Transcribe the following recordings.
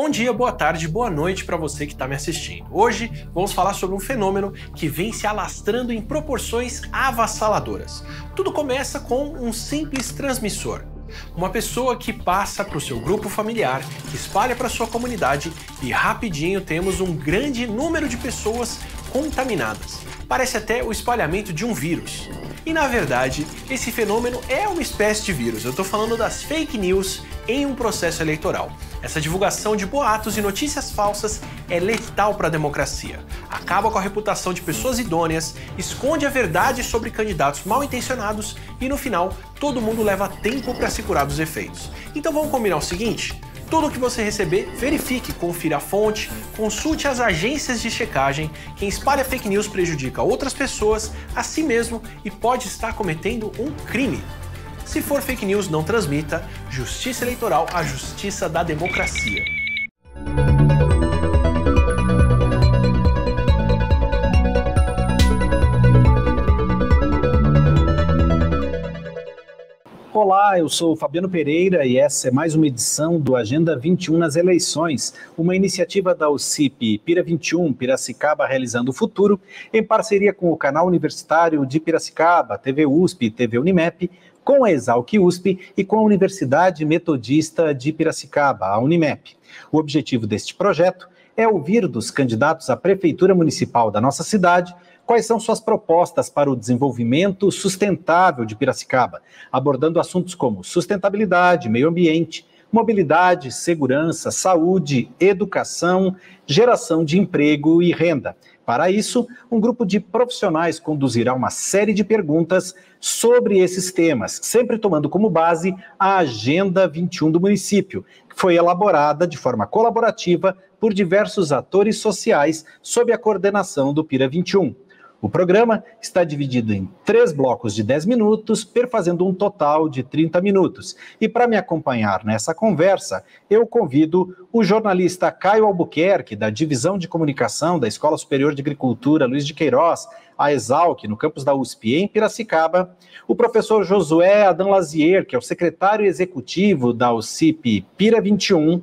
Bom dia, boa tarde, boa noite para você que está me assistindo. Hoje vamos falar sobre um fenômeno que vem se alastrando em proporções avassaladoras. Tudo começa com um simples transmissor. Uma pessoa que passa para o seu grupo familiar, que espalha para sua comunidade e rapidinho temos um grande número de pessoas contaminadas. Parece até o espalhamento de um vírus. E na verdade, esse fenômeno é uma espécie de vírus. Eu estou falando das fake news em um processo eleitoral. Essa divulgação de boatos e notícias falsas é letal para a democracia. Acaba com a reputação de pessoas idôneas, esconde a verdade sobre candidatos mal intencionados e, no final, todo mundo leva tempo para se curar dos efeitos. Então vamos combinar o seguinte? Tudo que você receber, verifique, confira a fonte, consulte as agências de checagem. Quem espalha fake news prejudica outras pessoas, a si mesmo e pode estar cometendo um crime. Se for fake news, não transmita. Justiça eleitoral, a justiça da democracia. Olá, eu sou Fabiano Pereira e essa é mais uma edição do Agenda 21 nas eleições, uma iniciativa da OCIP Pira 21, Piracicaba Realizando o Futuro, em parceria com o Canal Universitário de Piracicaba, TV USP, TV UNIMEP, com a Esalq USP e com a Universidade Metodista de Piracicaba, a UNIMEP. O objetivo deste projeto é ouvir dos candidatos à Prefeitura Municipal da nossa cidade quais são suas propostas para o desenvolvimento sustentável de Piracicaba, abordando assuntos como sustentabilidade, meio ambiente, mobilidade, segurança, saúde, educação, geração de emprego e renda. Para isso, um grupo de profissionais conduzirá uma série de perguntas sobre esses temas, sempre tomando como base a Agenda 21 do município, que foi elaborada de forma colaborativa por diversos atores sociais sob a coordenação do Pira 21. O programa está dividido em 3 blocos de 10 minutos, perfazendo um total de 30 minutos. E para me acompanhar nessa conversa, eu convido o jornalista Caio Albuquerque, da Divisão de Comunicação da Escola Superior de Agricultura Luiz de Queiroz, a Esalq, no campus da USP, em Piracicaba, o professor Josué Adam Lazier, que é o secretário executivo da OCIP Pira 21,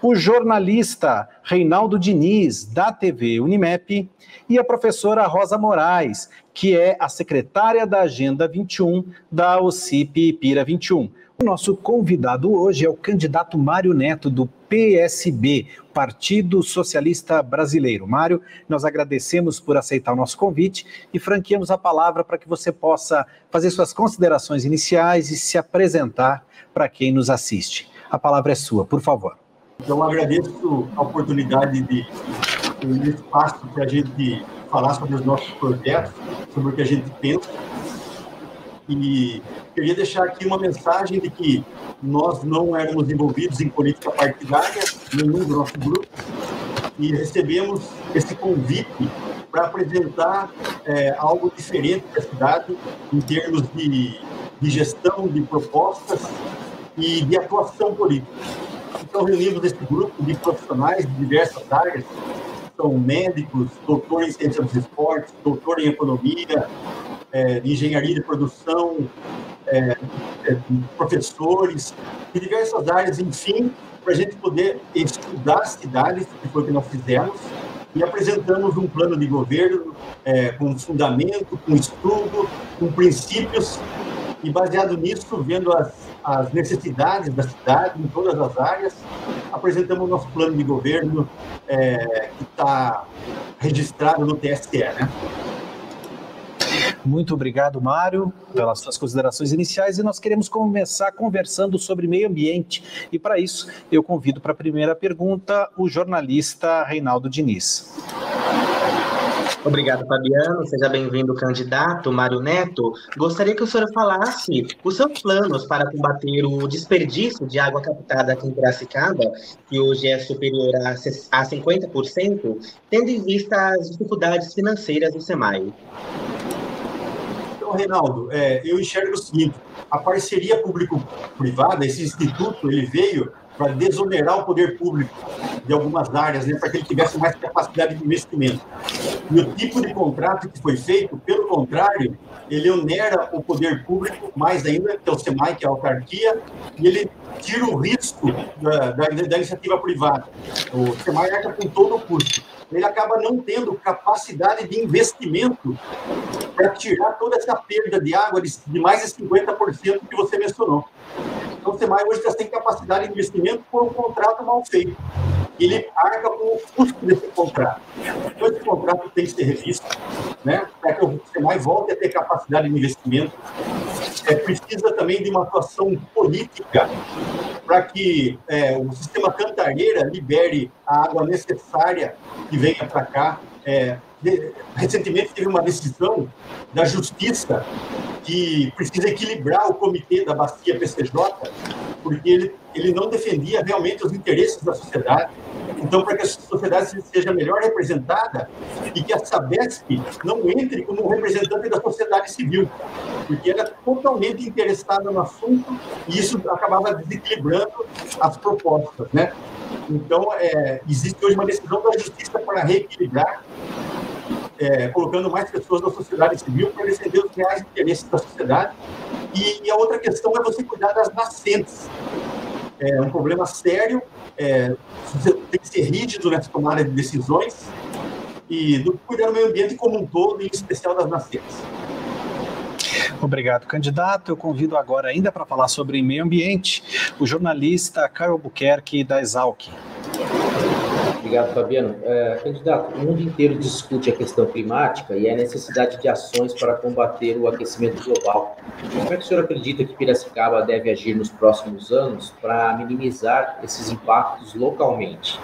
o jornalista Reinaldo Diniz, da TV UNIMEP, e a professora Rosa Moraes, que é a secretária da Agenda 21 da OCIP Pira 21. O nosso convidado hoje é o candidato Mário Neto, do PSB, Partido Socialista Brasileiro. Mário, nós agradecemos por aceitar o nosso convite e franqueamos a palavra para que você possa fazer suas considerações iniciais e se apresentar para quem nos assiste. A palavra é sua, por favor. Eu agradeço a oportunidade de ter um espaço para a gente falar sobre os nossos projetos, sobre o que a gente pensa. E queria deixar aqui uma mensagem de que nós não éramos envolvidos em política partidária, nenhum do nosso grupo, e recebemos esse convite para apresentar algo diferente para a cidade em termos de gestão, de propostas e de atuação política. Então, reunimos esse grupo de profissionais de diversas áreas, são médicos, doutor em ciência dos esportes, doutor em economia, de engenharia de produção, professores, de diversas áreas, enfim, para a gente poder estudar as cidades, que foi o que nós fizemos, e apresentamos um plano de governo com fundamento, com estudo, com princípios, e baseado nisso, vendo as necessidades da cidade em todas as áreas, apresentamos o nosso plano de governo que está registrado no TSE, né? Muito obrigado, Mário, pelas suas considerações iniciais, e nós queremos começar conversando sobre meio ambiente. E para isso, eu convido para a primeira pergunta o jornalista Reinaldo Diniz. Obrigado, Fabiano. Seja bem-vindo, candidato Mário Neto. Gostaria que o senhor falasse os seus planos para combater o desperdício de água captada aqui em Piracicaba, que hoje é superior a 50%, tendo em vista as dificuldades financeiras do SEMAE. Então, Reinaldo, eu enxergo o seguinte: a parceria público-privada, esse instituto, ele veio para desonerar o poder público de algumas áreas, né, para que ele tivesse mais capacidade de investimento. E o tipo de contrato que foi feito, pelo contrário, ele onera o poder público, mais ainda, que é o SEMAE, que é a autarquia, e ele tira o risco da iniciativa privada. O SEMAE arca com todo o custo. Ele acaba não tendo capacidade de investimento para tirar toda essa perda de água de mais de 50% que você mencionou. Então, o SEMAE hoje está sem capacidade de investimento por um contrato mal feito. Ele arca com o custo desse contrato. Então, esse contrato tem que ser revisto, né, para que o SEMAE volte a ter capacidade de investimento. Precisa também de uma atuação política para que o sistema Cantareira libere a água necessária que venha para cá. Recentemente teve uma decisão da Justiça que precisa equilibrar o comitê da Bacia PCJ, porque ele não defendia realmente os interesses da sociedade. Então, para que a sociedade seja melhor representada e que a Sabesp não entre como representante da sociedade civil, porque ela é totalmente interessada no assunto e isso acabava desequilibrando as propostas, né? Então, existe hoje uma decisão da Justiça para reequilibrar, colocando mais pessoas da sociedade civil para defender os reais interesses da sociedade. E a outra questão é você cuidar das nascentes. É um problema sério, você tem que ser rígido nessa tomada de decisões e do cuidar do meio ambiente como um todo, em especial das nascentes. Obrigado, candidato. Eu convido agora ainda para falar sobre meio ambiente o jornalista Caio Albuquerque, da Esalq. Obrigado, Fabiano. Candidato, o mundo inteiro discute a questão climática e a necessidade de ações para combater o aquecimento global. Como é que o senhor acredita que Piracicaba deve agir nos próximos anos para minimizar esses impactos localmente?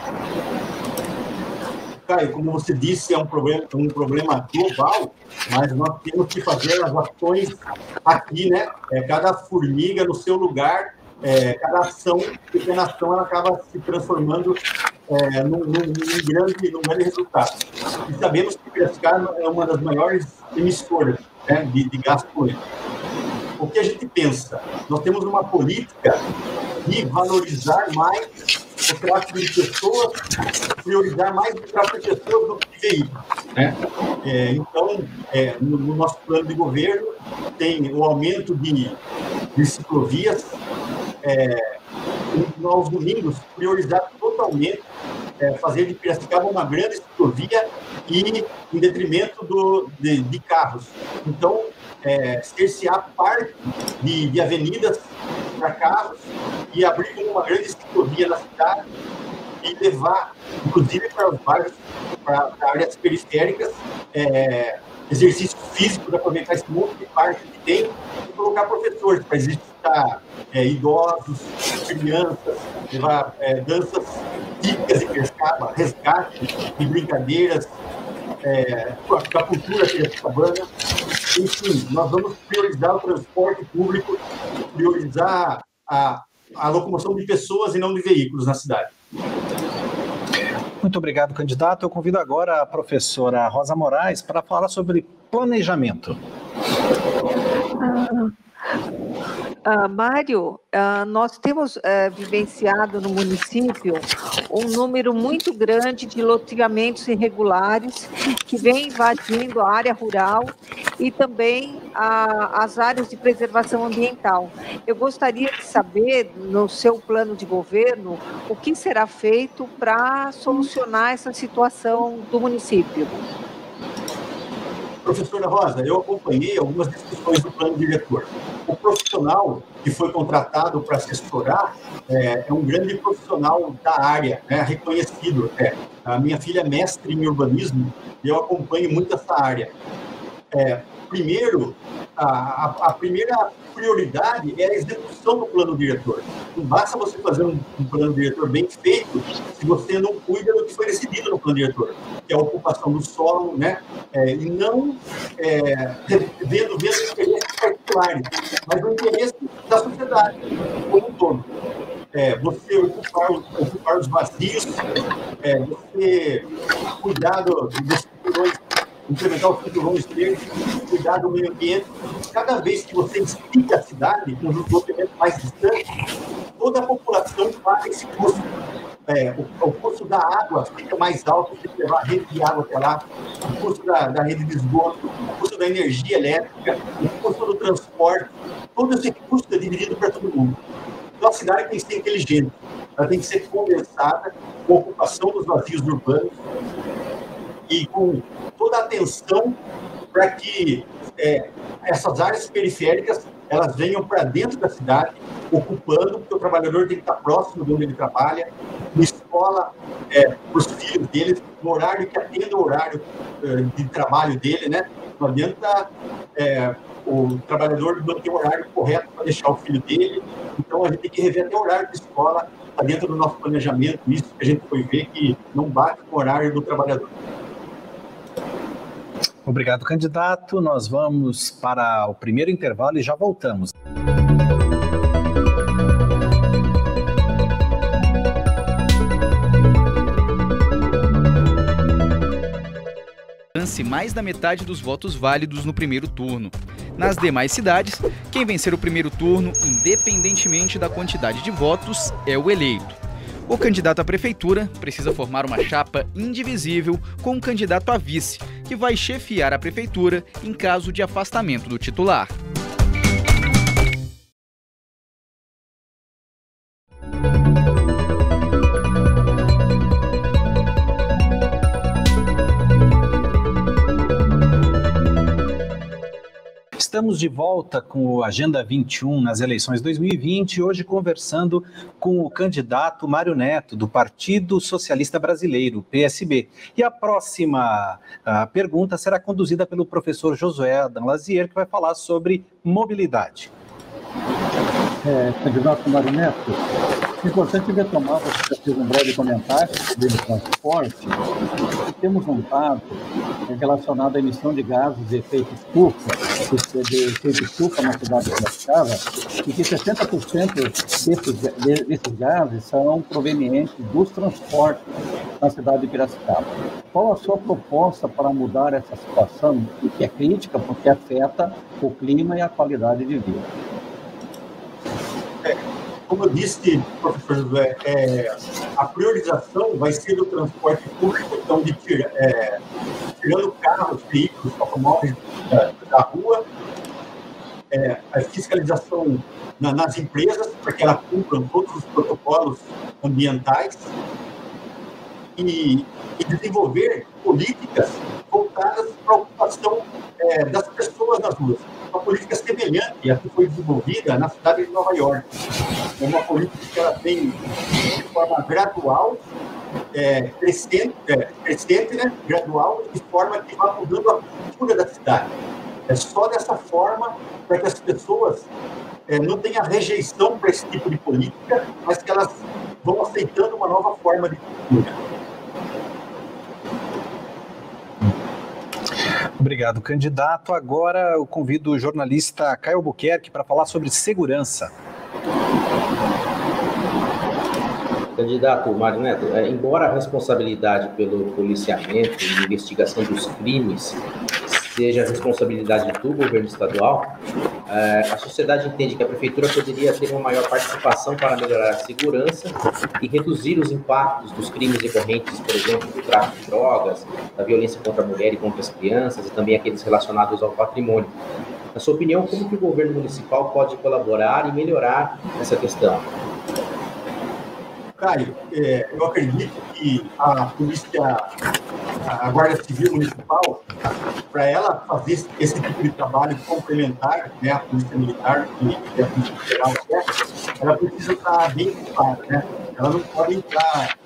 Caio, como você disse, é um problema global, mas nós temos que fazer as ações aqui, né? Cada formiga no seu lugar. Cada ação, pequena ação, ela acaba se transformando num grande resultado. E sabemos que Piracicaba é uma das maiores emissoras, né, de gás poluente. O que a gente pensa? Nós temos uma política de valorizar mais o tráfico de pessoas, priorizar mais o tráfico de pessoas do que veículos, né? Então, no nosso plano de governo, tem o aumento de ciclovias. Aos domingos, priorizar totalmente, fazer de Piracicaba uma grande ciclovia e em detrimento de carros. Então, cercear parte de avenidas para carros e abrir uma grande ciclovia na cidade e levar, inclusive para os bairros, para áreas periféricas, exercício físico, para aproveitar esse monte de parque que tem e colocar professores para exercitar idosos, crianças, levar danças típicas de Piracicaba, resgate de brincadeiras, da cultura piracicabana. Enfim, nós vamos priorizar o transporte público, priorizar a locomoção de pessoas e não de veículos na cidade. Muito obrigado, candidato. Eu convido agora a professora Rosa Moraes para falar sobre planejamento. Mário, nós temos vivenciado no município um número muito grande de loteamentos irregulares que vem invadindo a área rural e também as áreas de preservação ambiental. Eu gostaria de saber, no seu plano de governo, o que será feito para solucionar essa situação do município. Professora Rosa, eu acompanhei algumas discussões do plano diretor. O profissional que foi contratado para assessorar é um grande profissional da área, né, reconhecido até. A minha filha é mestre em urbanismo e eu acompanho muito essa área. Primeiro, a primeira prioridade é a execução do plano diretor. Não basta você fazer um plano diretor bem feito se você não cuida do que foi decidido no plano diretor, que é a ocupação do solo, né? E não vendo interesses particulares, mas o interesse da sociedade como um todo. Você ocupar os vazios, você cuidar dos culturais, implementar o futuro verde, cuidar do meio ambiente. Cada vez que você explica a cidade com um desenvolvimento mais distante, toda a população paga esse custo o custo da água fica mais alto do que levar a rede de água até lá, o custo da rede de esgoto, o custo da energia elétrica, o custo do transporte, todo esse custo é dividido para todo mundo. Então, a cidade tem que ser inteligente, ela tem que ser compensada com a ocupação dos vazios urbanos e com toda a atenção para que essas áreas periféricas elas venham para dentro da cidade, ocupando, porque o trabalhador tem que estar próximo de onde ele trabalha, uma escola para os filhos dele, no horário que atenda o horário de trabalho dele, né? Não adianta o trabalhador manter o horário correto para deixar o filho dele, então a gente tem que rever até o horário de escola, está dentro do nosso planejamento, isso que a gente foi ver que não bate com o horário do trabalhador. Obrigado, candidato. Nós vamos para o primeiro intervalo e já voltamos. Alcance mais da metade dos votos válidos no primeiro turno. Nas demais cidades, quem vencer o primeiro turno, independentemente da quantidade de votos, é o eleito. O candidato à prefeitura precisa formar uma chapa indivisível com um candidato a vice, que vai chefiar a prefeitura em caso de afastamento do titular. Estamos de volta com o Agenda 21 nas eleições 2020, hoje conversando com o candidato Mário Neto, do Partido Socialista Brasileiro, PSB. E a próxima pergunta será conduzida pelo professor Josué Adam Lazier, que vai falar sobre mobilidade. Candidato Mário Neto, é importante retomar, você já fez um breve comentário sobre o transporte. Temos um dado relacionado à emissão de gases de efeito estufa, na cidade de Piracicaba, e que 60% desses gases são provenientes dos transportes na cidade de Piracicaba. Qual a sua proposta para mudar essa situação, que é crítica porque afeta o clima e a qualidade de vida? Como eu disse, professor José, a priorização vai ser do transporte público, então tirando carros, veículos, automóveis da rua, a fiscalização nas empresas, para que elas cumpram todos os protocolos ambientais, e desenvolver políticas voltadas para a ocupação das pessoas nas ruas. Uma política semelhante à que foi desenvolvida na cidade de Nova Iorque. É uma política que ela vem de forma gradual, crescente, né? Gradual, de forma que vai mudando a cultura da cidade. É só dessa forma para que as pessoas não tenham rejeição para esse tipo de política, mas que elas vão aceitando uma nova forma de cultura. Obrigado, candidato. Agora eu convido o jornalista Caio Albuquerque para falar sobre segurança. Candidato Mário Neto, embora a responsabilidade pelo policiamento e investigação dos crimes seja a responsabilidade do governo estadual, a sociedade entende que a prefeitura poderia ter uma maior participação para melhorar a segurança e reduzir os impactos dos crimes decorrentes, por exemplo, do tráfico de drogas, da violência contra a mulher e contra as crianças e também aqueles relacionados ao patrimônio. Na sua opinião, como que o governo municipal pode colaborar e melhorar essa questão? Caio, eu acredito que a Guarda Civil Municipal, para ela fazer esse tipo de trabalho complementar, né, a Polícia Militar e a Polícia Federal, ela precisa estar bem equipada, né? Ela não pode entrar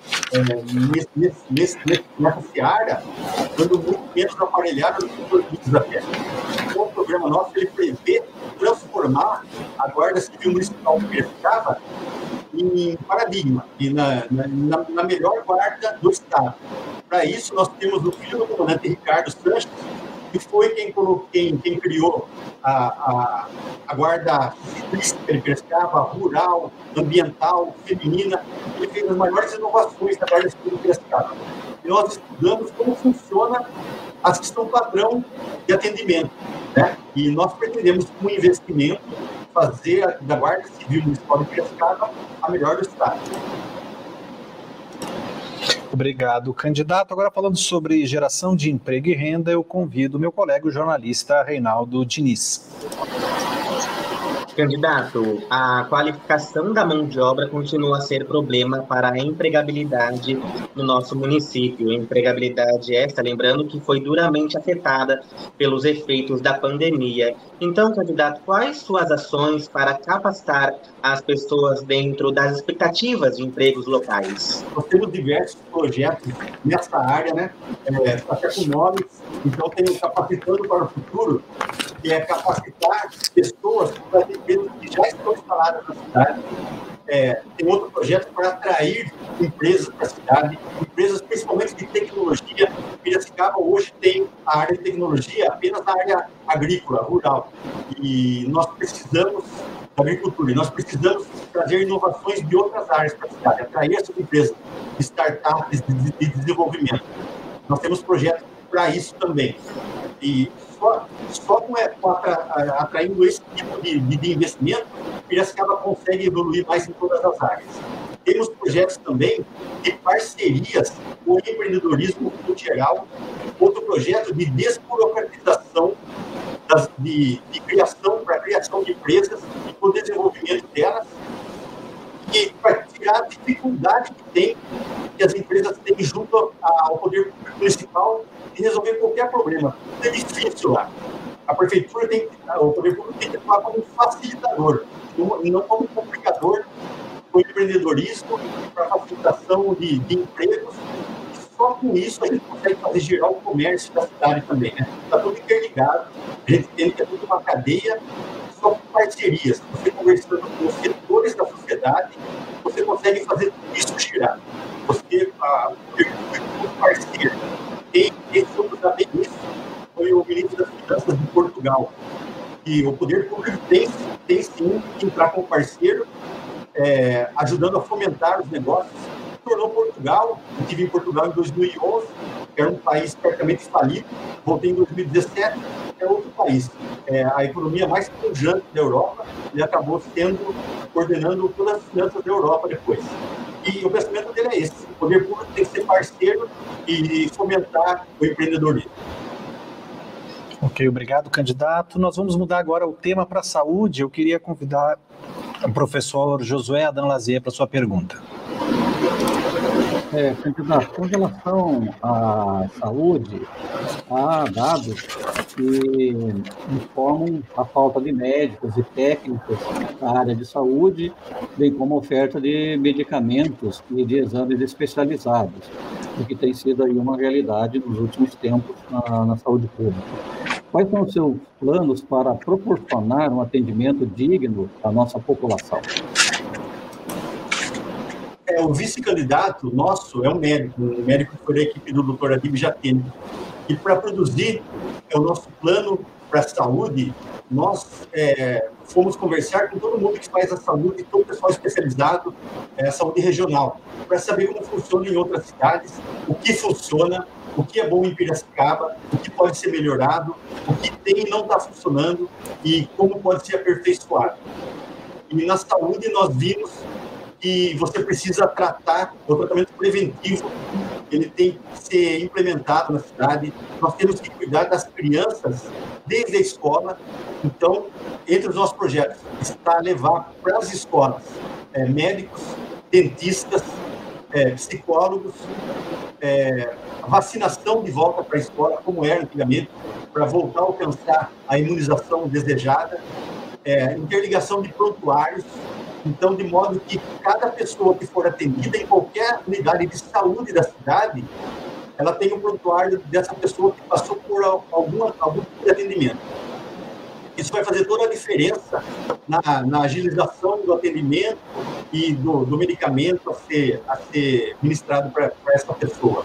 nessa seara dando muito menos aparelhada do que os produtos até. Então, o programa nosso ele prevê transformar a Guarda Civil Municipal de Piracicaba em paradigma, e na melhor guarda do Estado. Para isso, nós temos o filho do comandante Ricardo Sanches, que foi quem criou a guarda Piracicaba, rural, ambiental, feminina. Ele fez as maiores inovações da guarda civil Piracicaba. E nós estudamos como funciona a questão padrão de atendimento, né? E nós pretendemos, com investimento, fazer da Guarda Civil Municipal de Piracicaba a melhor do Estado. Obrigado, candidato. Agora, falando sobre geração de emprego e renda, eu convido meu colega, o jornalista Reinaldo Diniz. Candidato, a qualificação da mão de obra continua a ser problema para a empregabilidade no nosso município. Empregabilidade esta, lembrando, que foi duramente afetada pelos efeitos da pandemia. Então, candidato, quais suas ações para capacitar as pessoas dentro das expectativas de empregos locais? Nós temos diversos projetos nessa área, né? Até com nomes, então tem o Capacitando para o Futuro, que é capacitar pessoas para que já estão instaladas na cidade. Tem outro projeto para atrair empresas para a cidade, empresas principalmente de tecnologia. Piracicaba hoje tem a área de tecnologia apenas na área agrícola, rural. E nós precisamos da agricultura, e nós precisamos trazer inovações de outras áreas para a cidade, atrair essas empresas, startups de desenvolvimento. Nós temos projetos para isso também. E só atraindo esse tipo de investimento, Piracicaba consegue evoluir mais em todas as áreas. Temos projetos também de parcerias com o empreendedorismo cultural, outro projeto de desburocratização, de criação para criação de empresas e com o desenvolvimento delas, e para tirar a dificuldade que as empresas têm junto ao poder municipal de resolver qualquer problema. É difícil lá. A prefeitura tem que, o poder público tem que atuar como facilitador, não como complicador do empreendedorismo, para facilitação de empregos. Só com isso a gente consegue fazer girar o comércio da cidade também, né? Está tudo interligado, a gente tem que ter tudo uma cadeia. Só com parcerias, você conversando com os setores da sociedade, você consegue fazer isso girar. Você, o parceiro, quem soube saber isso foi o ministro das Finanças de Portugal. E o poder público tem sim que entrar como parceiro, ajudando a fomentar os negócios. Tornou Portugal, eu estive em Portugal em 2011, era um país praticamente falido, voltei em 2017, é outro país. A economia mais pujante da Europa, ele acabou coordenando todas as finanças da Europa depois. E o pensamento dele é esse: o poder público tem que ser parceiro e fomentar o empreendedorismo. Ok, obrigado, candidato. Nós vamos mudar agora o tema para a saúde. Eu queria convidar o professor Josué Adam Lazier para sua pergunta. Candidato, com relação à saúde, há dados que informam a falta de médicos e técnicos na área de saúde, bem como a oferta de medicamentos e de exames especializados, o que tem sido aí uma realidade nos últimos tempos na saúde pública. Quais são os seus planos para proporcionar um atendimento digno à nossa população? O vice-candidato nosso é um médico que foi da equipe do Dr. Adib Jatene. E para produzir o nosso plano para a saúde, nós fomos conversar com todo mundo que faz a saúde, todo o pessoal especializado em saúde regional, para saber como funciona em outras cidades, o que funciona, o que é bom em Piracicaba, o que pode ser melhorado, o que tem e não está funcionando e como pode ser aperfeiçoado. E na saúde nós vimos que você precisa tratar o tratamento preventivo, ele tem que ser implementado na cidade. Nós temos que cuidar das crianças desde a escola. Então, entre os nossos projetos, está levar para as escolas médicos, dentistas, psicólogos, vacinação de volta para a escola, como era antigamente, para voltar a alcançar a imunização desejada, interligação de prontuários. Então, de modo que cada pessoa que for atendida em qualquer unidade de saúde da cidade, ela tem um prontuário dessa pessoa que passou por algum tipo de atendimento. Isso vai fazer toda a diferença na agilização do atendimento e do medicamento a ser ministrado para essa pessoa.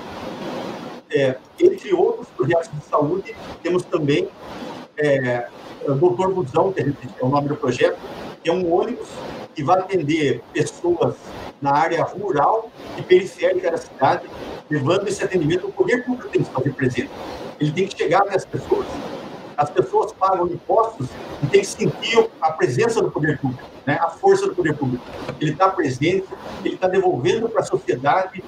Entre outros projetos de saúde, temos também o Dr. Busão, que é o nome do projeto, que é um ônibus que vai atender pessoas na área rural e periférica da cidade, levando esse atendimento. O poder público tem que fazer presente. Ele tem que chegar nessas pessoas. as pessoas pagam impostos e tem que sentir a presença do poder público, né? A força do poder público. Ele está presente, ele está devolvendo para a sociedade,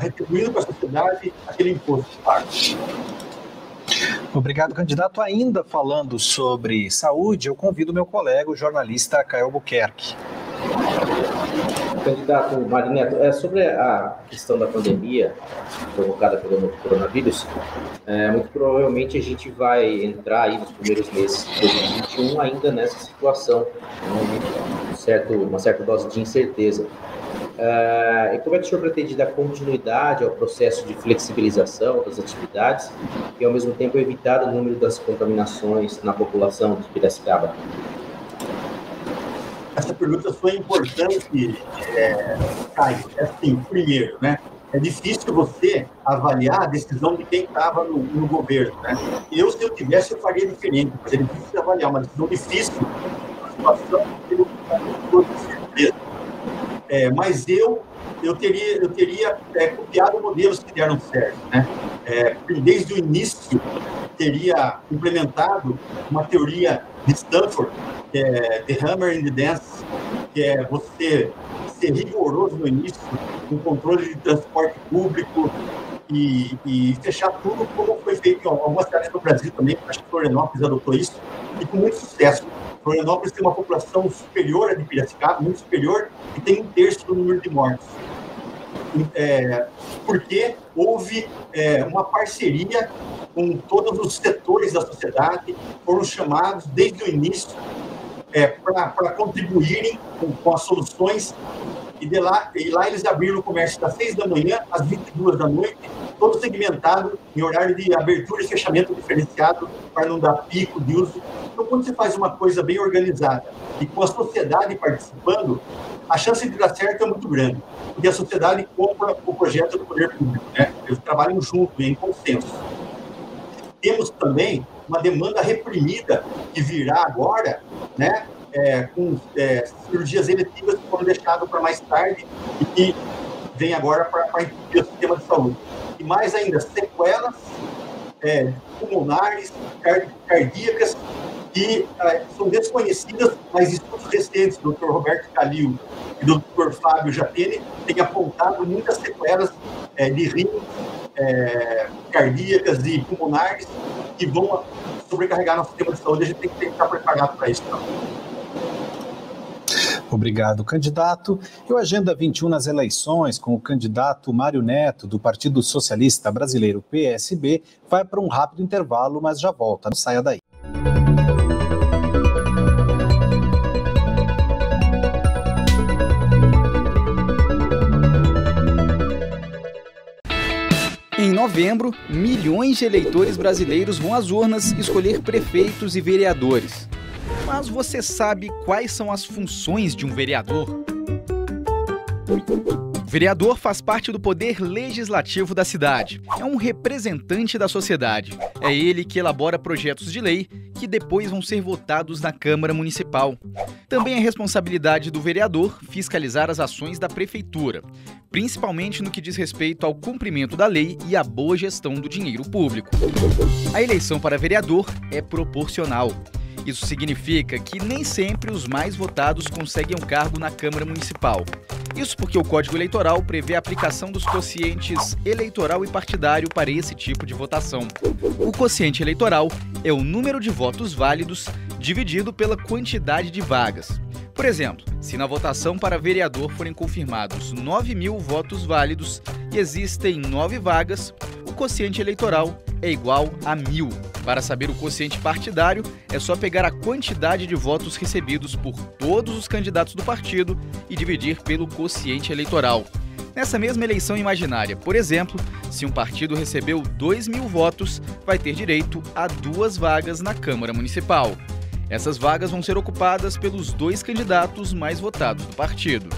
retribuindo para a sociedade aquele imposto pago. Obrigado, candidato. Ainda falando sobre saúde, eu convido meu colega, o jornalista Caio Albuquerque. Candidato Mário Neto, sobre a questão da pandemia provocada pelo coronavírus, muito provavelmente a gente vai entrar aí nos primeiros meses de 2021 ainda nessa situação, uma certa dose de incerteza. E como é que o senhor pretende dar continuidade ao processo de flexibilização das atividades e, ao mesmo tempo, evitar o número das contaminações na população de Piracicaba? Essa pergunta foi importante, Caio. Assim, primeiro, né? É difícil você avaliar a decisão de quem estava no governo, né? Eu, se eu tivesse, eu faria diferente, mas é difícil avaliar, uma decisão difícil, uma situação que eu não tenho certeza. Mas eu teria copiado modelos que deram certo, né? Desde o início, teria implementado uma teoria de Stanford, que é The Hammer and the Dance, que é você ser rigoroso no início, no controle de transporte público e fechar tudo, como foi feito em algumas cidades do Brasil também, acho que Florianópolis adotou isso, e com muito sucesso. Florianópolis tem uma população superior à de Piracicaba, muito superior, e tem 1/3 do número de mortes. Porque houve uma parceria com todos os setores da sociedade, foram chamados desde o início para contribuírem com as soluções, e lá eles abriram o comércio das 6 da manhã às 22 da noite, todo segmentado em horário de abertura e fechamento diferenciado para não dar pico de uso. Então, quando você faz uma coisa bem organizada e com a sociedade participando, a chance de dar certo é muito grande, porque a sociedade compra o projeto do poder público, né? Eles trabalham junto, em consenso. Temos também uma demanda reprimida que virá agora, né? Com cirurgias eletivas que foram deixadas para mais tarde e que vem agora para entender o sistema de saúde. E mais ainda, sequelas pulmonares, cardíacas, que são desconhecidas, mas estudos recentes, Dr. Roberto Calil e Dr. Fábio Jatene, têm apontado muitas sequelas de rins, cardíacas e pulmonares, que vão sobrecarregar nosso sistema de saúde. A gente tem que estar preparado para isso também. Obrigado, candidato. E o Agenda 21 nas eleições, com o candidato Mário Neto, do Partido Socialista Brasileiro, PSB, vai para um rápido intervalo, mas já volta. Não saia daí. Em novembro, milhões de eleitores brasileiros vão às urnas escolher prefeitos e vereadores. Mas você sabe quais são as funções de um vereador? O vereador faz parte do poder legislativo da cidade. É um representante da sociedade. É ele que elabora projetos de lei que depois vão ser votados na Câmara Municipal. Também é responsabilidade do vereador fiscalizar as ações da prefeitura, principalmente no que diz respeito ao cumprimento da lei e à boa gestão do dinheiro público. A eleição para vereador é proporcional. Isso significa que nem sempre os mais votados conseguem um cargo na Câmara Municipal. Isso porque o Código Eleitoral prevê a aplicação dos quocientes eleitoral e partidário para esse tipo de votação. O quociente eleitoral é o número de votos válidos dividido pela quantidade de vagas. Por exemplo, se na votação para vereador forem confirmados 9.000 votos válidos e existem 9 vagas, o quociente eleitoral é igual a 1.000. Para saber o quociente partidário, é só pegar a quantidade de votos recebidos por todos os candidatos do partido e dividir pelo quociente eleitoral. Nessa mesma eleição imaginária, por exemplo, se um partido recebeu 2.000 votos, vai ter direito a 2 vagas na Câmara Municipal. Essas vagas vão ser ocupadas pelos 2 candidatos mais votados do partido.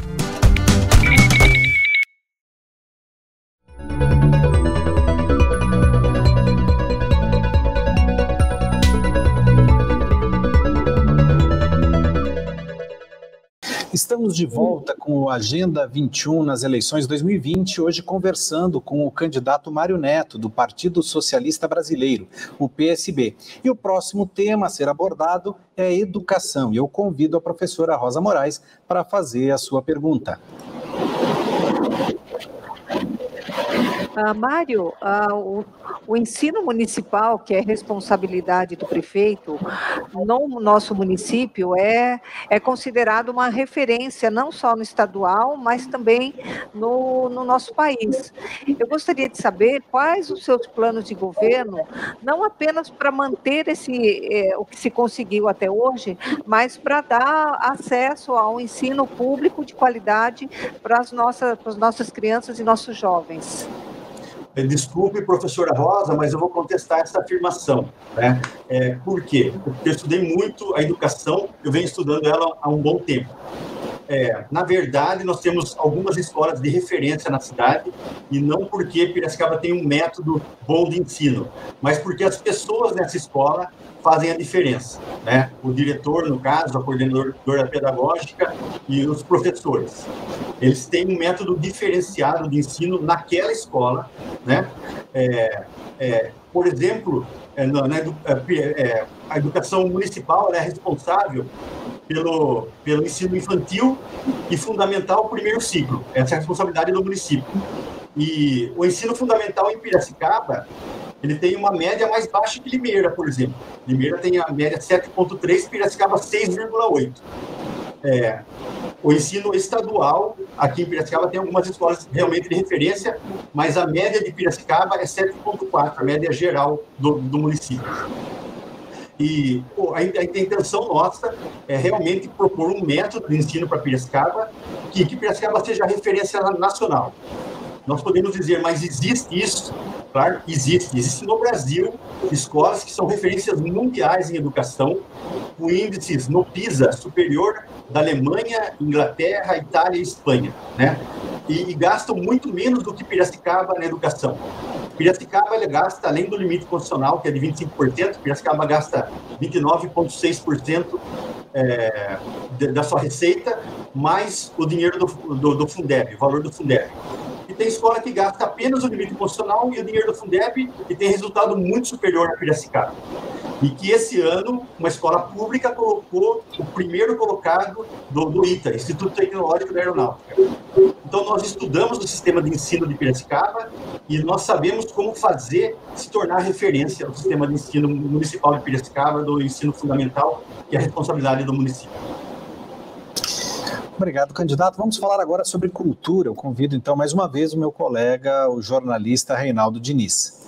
Estamos de volta com a Agenda 21 nas eleições 2020, hoje conversando com o candidato Mário Neto, do Partido Socialista Brasileiro, o PSB. E o próximo tema a ser abordado é educação. E eu convido a professora Rosa Moraes para fazer a sua pergunta. Mário, o ensino municipal, que é responsabilidade do prefeito, no nosso município é considerado uma referência não só no estadual, mas também no nosso país. Eu gostaria de saber quais os seus planos de governo, não apenas para manter o que se conseguiu até hoje, mas para dar acesso ao ensino público de qualidade para as nossas crianças e nossos jovens. Desculpe, professora Rosa, mas eu vou contestar essa afirmação, né? Por quê? Porque eu estudei muito a educação, eu venho estudando ela há um bom tempo. Na verdade, nós temos algumas escolas de referência na cidade, e não porque Piracicaba tem um método bom de ensino, mas porque as pessoas nessa escola fazem a diferença, né? O diretor, no caso, a coordenadora pedagógica e os professores. Eles têm um método diferenciado de ensino naquela escola, né? Por exemplo, a educação municipal é responsável pelo ensino infantil e fundamental primeiro ciclo. Essa é a responsabilidade do município. E o ensino fundamental em Piracicaba, ele tem uma média mais baixa que Limeira, por exemplo. Limeira tem a média 7,3, Piracicaba 6,8. O ensino estadual, aqui em Piracicaba, tem algumas escolas realmente de referência, mas a média de Piracicaba é 7,4, a média geral do município. E a intenção nossa é realmente propor um método de ensino para Piracicaba, que Piracicaba seja referência nacional. Nós podemos dizer, mas existe isso? Claro, existe. Existe no Brasil escolas que são referências mundiais em educação, com índices no PISA superior da Alemanha, Inglaterra, Itália e Espanha, né? E gastam muito menos do que Piracicaba na educação. Piracicaba gasta, além do limite constitucional, que é de 25%, Piracicaba gasta 29,6% da sua receita, mais o dinheiro do Fundeb, o valor do Fundeb. E tem escola que gasta apenas o limite constitucional e o dinheiro do Fundeb e tem resultado muito superior a Piracicaba. E que esse ano, uma escola pública colocou o primeiro colocado do ITA, Instituto Tecnológico da Aeronáutica. Então, nós estudamos o sistema de ensino de Piracicaba e nós sabemos como fazer se tornar referência ao sistema de ensino municipal de Piracicaba, do ensino fundamental, que é a responsabilidade do município. Obrigado, candidato. Vamos falar agora sobre cultura. Eu convido, então, mais uma vez o meu colega, o jornalista Reinaldo Diniz.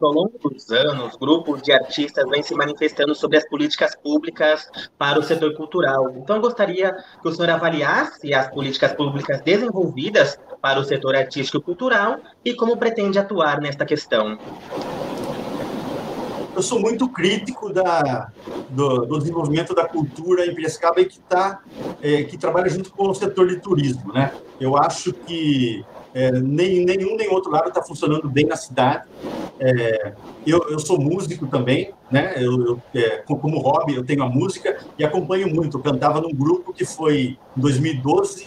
Ao longo dos anos, grupos de artistas vêm se manifestando sobre as políticas públicas para o setor cultural. Então, eu gostaria que o senhor avaliasse as políticas públicas desenvolvidas para o setor artístico e cultural e como pretende atuar nesta questão. Eu sou muito crítico do desenvolvimento da cultura em Piracicaba e que trabalha junto com o setor de turismo, né? Eu acho que nenhum nem outro lado está funcionando bem na cidade. Eu sou músico também, né? Como hobby, eu tenho a música e acompanho muito. Eu cantava num grupo que foi, em 2012,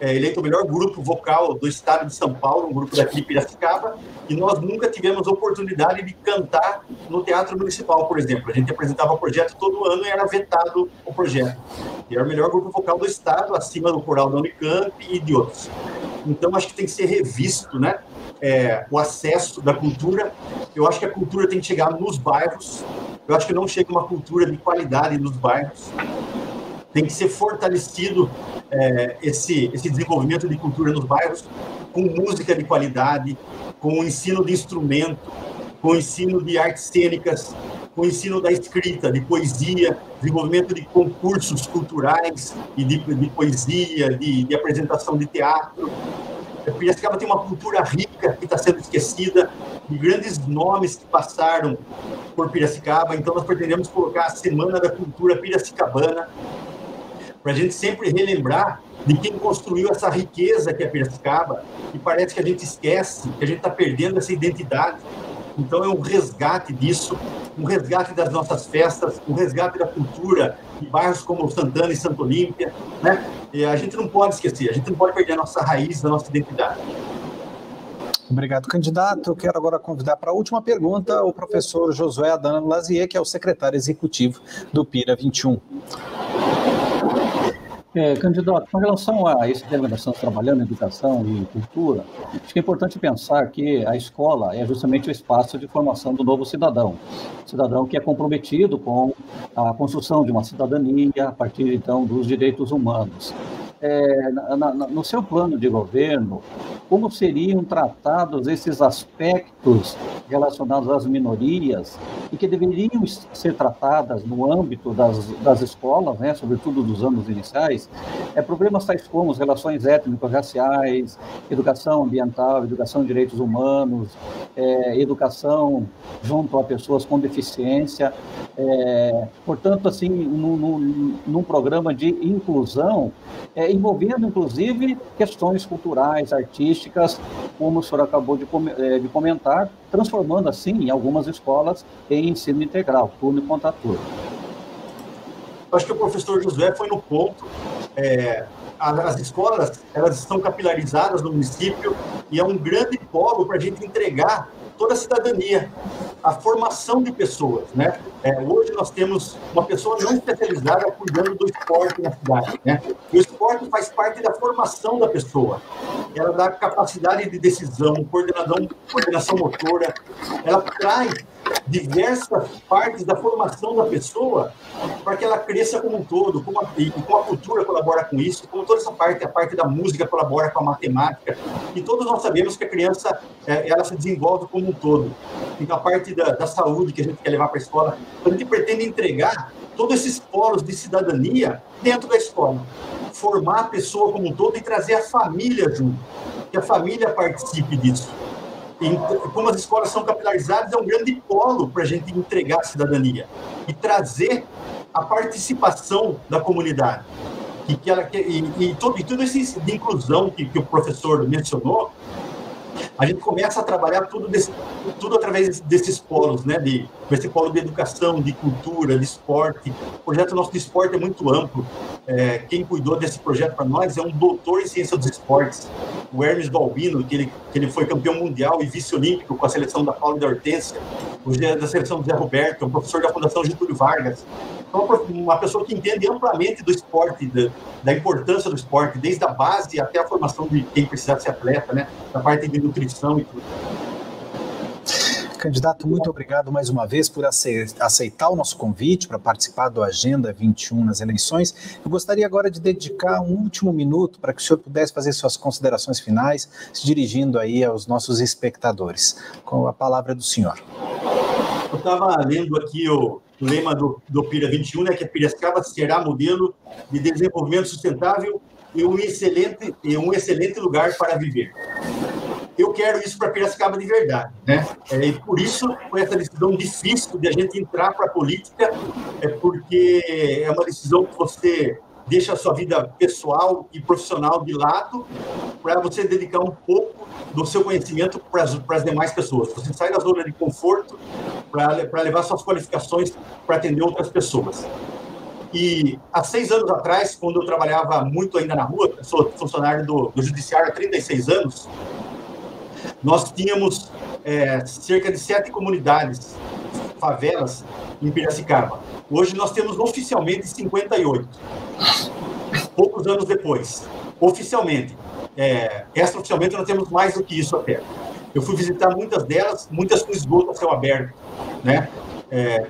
eleito o melhor grupo vocal do estado de São Paulo, um grupo daqui de Piracicaba, e nós nunca tivemos oportunidade de cantar no Teatro Municipal, por exemplo. A gente apresentava o projeto todo ano e era vetado o projeto. E era o melhor grupo vocal do estado, acima do coral da Unicamp e de outros. Então, acho que tem que ser revisto, né? O acesso da cultura. Eu acho que a cultura tem que chegar nos bairros. Eu acho que não chega uma cultura de qualidade nos bairros. Tem que ser fortalecido esse desenvolvimento de cultura nos bairros com música de qualidade, com o ensino de instrumento, com o ensino de artes cênicas, com o ensino da escrita, de poesia, desenvolvimento de concursos culturais e de poesia, de apresentação de teatro. Piracicaba tem uma cultura rica que está sendo esquecida, de grandes nomes que passaram por Piracicaba. Então, nós pretendemos colocar a Semana da Cultura Piracicabana, para a gente sempre relembrar de quem construiu essa riqueza que é Piracicaba, e parece que a gente esquece, que a gente está perdendo essa identidade. Então é um resgate disso, um resgate das nossas festas, um resgate da cultura de bairros como Santana e Santo Olímpia, né? E a gente não pode esquecer, a gente não pode perder a nossa raiz, a nossa identidade. Obrigado, candidato. Eu quero agora convidar para a última pergunta o professor Josué Adam Lazier, que é o secretário executivo do Pira 21. Candidato, com relação a esse tema que estamos trabalhando, educação e cultura, acho que é importante pensar que a escola é justamente o espaço de formação do novo cidadão. Cidadão que é comprometido com a construção de uma cidadania a partir, então, dos direitos humanos. No seu plano de governo, como seriam tratados esses aspectos relacionados às minorias e que deveriam ser tratadas no âmbito das escolas, né, sobretudo dos anos iniciais, problemas tais como relações étnico-raciais, educação ambiental, educação de direitos humanos, educação junto a pessoas com deficiência, portanto, assim, num programa de inclusão, envolvendo, inclusive, questões culturais, artísticas, como o senhor acabou de comentar, transformando, assim, algumas escolas em ensino integral, turno e contraturno. Acho que o professor Josué foi no ponto. As escolas, elas estão capilarizadas no município e é um grande polo para a gente entregar toda a cidadania, a formação de pessoas, né? Hoje nós temos uma pessoa não especializada cuidando do esporte na cidade, né? O esporte faz parte da formação da pessoa. Ela dá capacidade de decisão, coordenação motora, ela traz diversas partes da formação da pessoa para que ela cresça como um todo, como a cultura colabora com isso, como toda essa parte, a parte da música colabora com a matemática. E todos nós sabemos que a criança, ela se desenvolve como um todo. Então, a parte da saúde que a gente quer levar para a escola, a gente pretende entregar todos esses polos de cidadania dentro da escola. Formar a pessoa como um todo e trazer a família junto, que a família participe disso. Como as escolas são capilarizadas, é um grande polo para a gente entregar a cidadania e trazer a participação da comunidade. E tudo isso de inclusão que o professor mencionou, a gente começa a trabalhar tudo através desses polos, né? Desse polo de educação, de cultura, de esporte. O projeto nosso de esporte é muito amplo. Quem cuidou desse projeto para nós é um doutor em ciência dos esportes, o Hermes Balbino, que ele foi campeão mundial e vice-olímpico com a seleção da Paula e da Hortência, da seleção do Zé Roberto, um professor da Fundação Getúlio Vargas. Então, uma pessoa que entende amplamente do esporte, da importância do esporte, desde a base até a formação de quem precisa ser atleta, né? Da parte de nutrição e tudo. Candidato, muito obrigado mais uma vez por aceitar o nosso convite para participar do Agenda 21 nas eleições. Eu gostaria agora de dedicar um último minuto para que o senhor pudesse fazer suas considerações finais, se dirigindo aí aos nossos espectadores. Com a palavra do senhor. Eu estava lendo aqui o lema do Pira 21, né, que a Piracicaba será modelo de desenvolvimento sustentável e um excelente lugar para viver. Eu quero isso para Piracicaba de verdade, né? E por isso foi essa decisão difícil de a gente entrar para a política, porque é uma decisão que você deixa a sua vida pessoal e profissional de lado para você dedicar um pouco do seu conhecimento para as demais pessoas. Você sai da zona de conforto para levar suas qualificações para atender outras pessoas. E há 6 anos atrás, quando eu trabalhava muito ainda na rua, sou funcionário do Judiciário há 36 anos, nós tínhamos cerca de 7 comunidades, favelas, em Piracicaba. Hoje nós temos oficialmente 58, poucos anos depois. Oficialmente, extraoficialmente nós temos mais do que isso até. Eu fui visitar muitas delas, muitas com esgoto a céu aberto, né?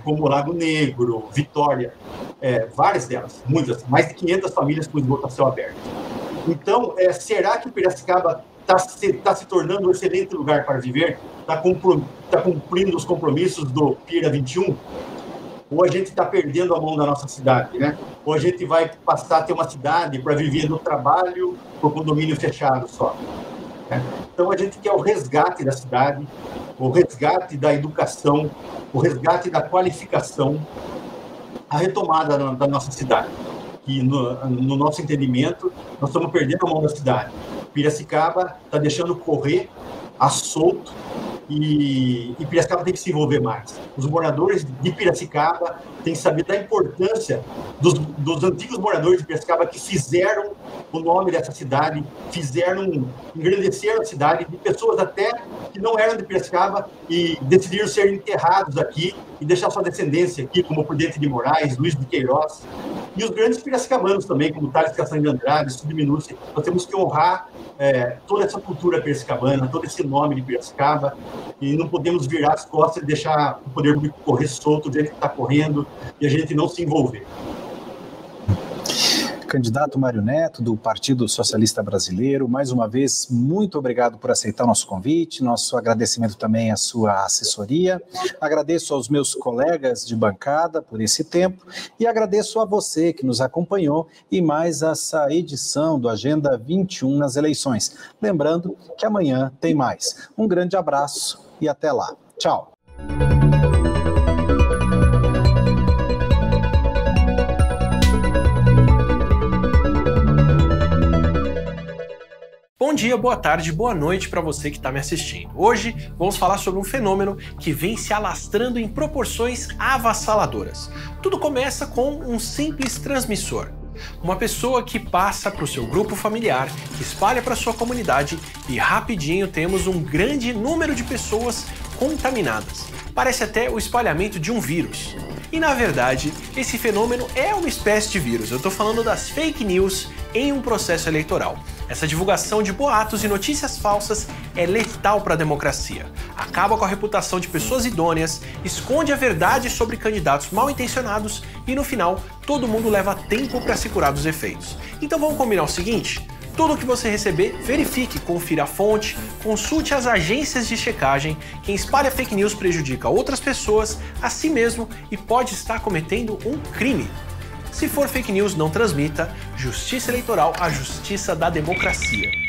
Como Lago Negro, Vitória, várias delas, muitas, mais de 500 famílias com esgoto a céu aberto. Então, será que Piracicaba está se tornando um excelente lugar para viver? Está cumprindo os compromissos do Pira 21? Ou a gente está perdendo a mão da nossa cidade, né? Ou a gente vai passar a ter uma cidade para viver no trabalho, no condomínio fechado só, né? Então, a gente quer o resgate da cidade, o resgate da educação, o resgate da qualificação, a retomada da nossa cidade. E no nosso entendimento, nós estamos perdendo a mão da cidade. Piracicaba está deixando correr a solto E Piracicaba tem que se envolver mais. Os moradores de Piracicaba têm que saber da importância dos antigos moradores de Piracicaba que fizeram o nome dessa cidade, fizeram engrandecer a cidade, de pessoas até que não eram de Piracicaba e decidiram ser enterrados aqui e deixar sua descendência aqui, como o Prudente de Moraes, Luiz de Queiroz. E os grandes piracicabanos também, como Tales Castanho de Andrade, Subminúcia. Nós temos que honrar toda essa cultura piracicabana, todo esse nome de Piracicaba, e não podemos virar as costas e deixar o poder público correr solto do jeito que está correndo e a gente não se envolver. Candidato Mário Neto, do Partido Socialista Brasileiro, mais uma vez, muito obrigado por aceitar o nosso convite, nosso agradecimento também à sua assessoria, agradeço aos meus colegas de bancada por esse tempo e agradeço a você que nos acompanhou e mais essa edição do Agenda 21 nas eleições. Lembrando que amanhã tem mais. Um grande abraço e até lá. Tchau. Bom dia, boa tarde, boa noite para você que está me assistindo. Hoje vamos falar sobre um fenômeno que vem se alastrando em proporções avassaladoras. Tudo começa com um simples transmissor. Uma pessoa que passa para o seu grupo familiar, que espalha para sua comunidade e rapidinho temos um grande número de pessoas contaminadas. Parece até o espalhamento de um vírus. E na verdade, esse fenômeno é uma espécie de vírus. Eu estou falando das fake news em um processo eleitoral. Essa divulgação de boatos e notícias falsas é letal para a democracia. Acaba com a reputação de pessoas idôneas, esconde a verdade sobre candidatos mal intencionados e, no final, todo mundo leva tempo para se curar dos efeitos. Então vamos combinar o seguinte? Tudo que você receber, verifique, confira a fonte, consulte as agências de checagem. Quem espalha fake news prejudica outras pessoas, a si mesmo e pode estar cometendo um crime. Se for fake news, não transmita. Justiça eleitoral, a justiça da democracia.